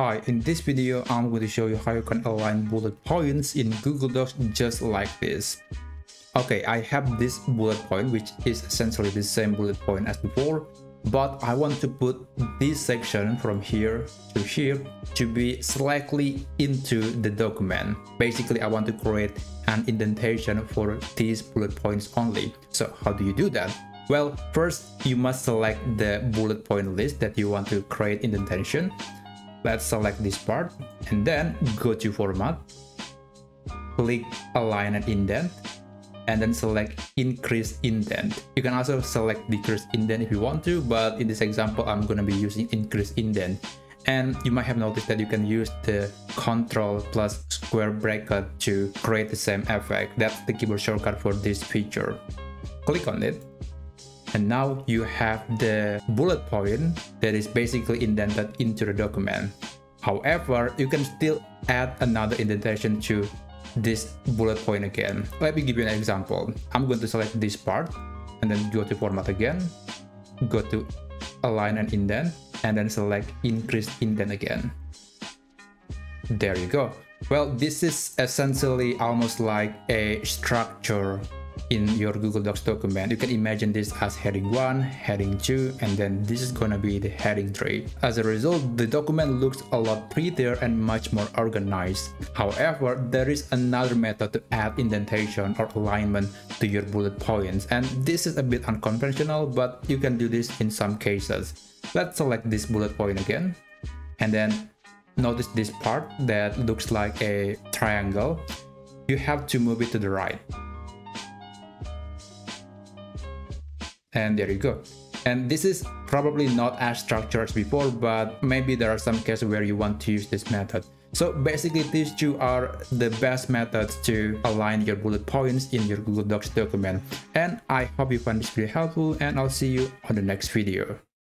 Hi, in this video, I'm going to show you how you can align bullet points in Google Docs just like this. Okay, I have this bullet point, which is essentially the same bullet point as before, but I want to put this section from here to be slightly into the document. Basically, I want to create an indentation for these bullet points only. So how do you do that? Well, first you must select the bullet point list that you want to create indentation. Let's select this part and then go to format, click align and indent, and then select increase indent. You can also select decrease indent if you want to, but in this example I'm going to be using increase indent. And you might have noticed that you can use the control plus square bracket to create the same effect. That's the keyboard shortcut for this feature. Click on it. And now you have the bullet point that is basically indented into the document. However, you can still add another indentation to this bullet point again. Let me give you an example. I'm going to select this part and then go to format again, go to align and indent, and then select increase indent again. There you go. Well, this is essentially almost like a structure in your Google Docs document. You can imagine this as heading 1, heading 2, and then this is gonna be the heading 3. As a result, the document looks a lot prettier and much more organized. However, there is another method to add indentation or alignment to your bullet points, and this is a bit unconventional, but you can do this in some cases. Let's select this bullet point again, and then notice this part that looks like a triangle. You have to move it to the right. And there you go. And this is probably not as structured as before, but maybe there are some cases where you want to use this method. So basically these two are the best methods to align your bullet points in your Google Docs document. And I hope you find this video helpful, and I'll see you on the next video.